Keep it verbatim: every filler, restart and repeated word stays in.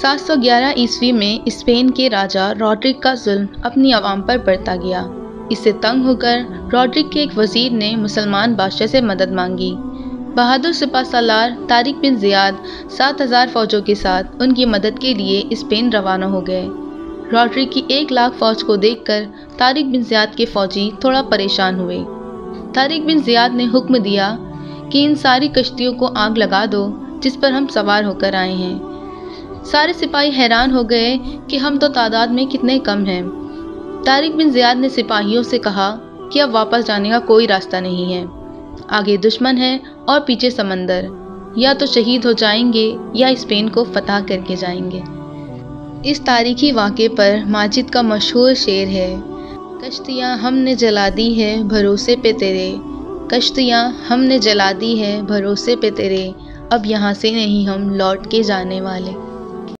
सात सौ ग्यारह ईस्वी में स्पेन के राजा रॉड्रिक का जुल्म अपनी आवाम पर बढ़ता गया। इससे तंग होकर रॉड्रिक के एक वजीर ने मुसलमान बादशाह से मदद मांगी। बहादुर सिपा सालार तारिक बिन ज़ियाद सात हज़ार फौजों के साथ उनकी मदद के लिए स्पेन रवाना हो गए। रॉड्रिक की एक लाख फौज को देखकर तारिक बिन ज़ियाद के फौजी थोड़ा परेशान हुए। तारिक बिन ज़ियाद ने हुक्म दिया कि इन सारी कश्तियों को आग लगा दो जिस पर हम सवार होकर आए हैं। सारे सिपाही हैरान हो गए कि हम तो तादाद में कितने कम हैं। तारिक बिन ज़ियाद ने सिपाहियों से कहा कि अब वापस जाने का कोई रास्ता नहीं है। आगे दुश्मन है और पीछे समंदर, या तो शहीद हो जाएंगे या स्पेन को फतह करके जाएंगे। इस तारीखी वाक़े पर माजिद का मशहूर शेर है, कश्तियाँ हमने जला दी है भरोसे पे तेरे, कश्तियाँ हमने जला दी है भरोसे पे तेरे, अब यहाँ से नहीं हम लौट के जाने वाले।